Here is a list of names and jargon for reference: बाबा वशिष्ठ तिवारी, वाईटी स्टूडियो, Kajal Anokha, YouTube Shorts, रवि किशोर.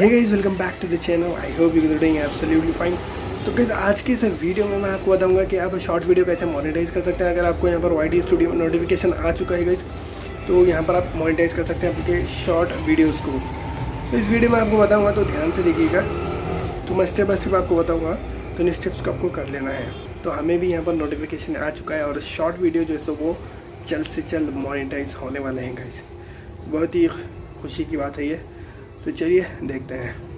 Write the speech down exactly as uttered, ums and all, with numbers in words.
Hey guys, welcome back to the channel. I hope you guys are doing absolutely fine. तो guys आज की इस video में मैं आपको बताऊंगा कि आप शॉर्ट वीडियो कैसे मोनेटाइज कर सकते हैं। अगर आपको यहाँ पर वाईटी स्टूडियो में नोटिफिकेशन आ चुका है गाइस, तो यहाँ पर आप मोनेटाइज कर सकते हैं आपके शॉर्ट वीडियोज़ को। तो इस वीडियो में आपको बताऊँगा, तो ध्यान से देखिएगा। तो मैं स्टेप बाय स्टेप आपको बताऊँगा, तो इन स्टेप्स को आपको कर लेना है। तो हमें भी यहाँ पर नोटिफिकेशन आ चुका है और शॉर्ट वीडियो जो है वो जल्द से जल्द मोनेटाइज होने वाले हैं गाइस। बहुत ही खुशी की बात है ये। तो चलिए देखते हैं।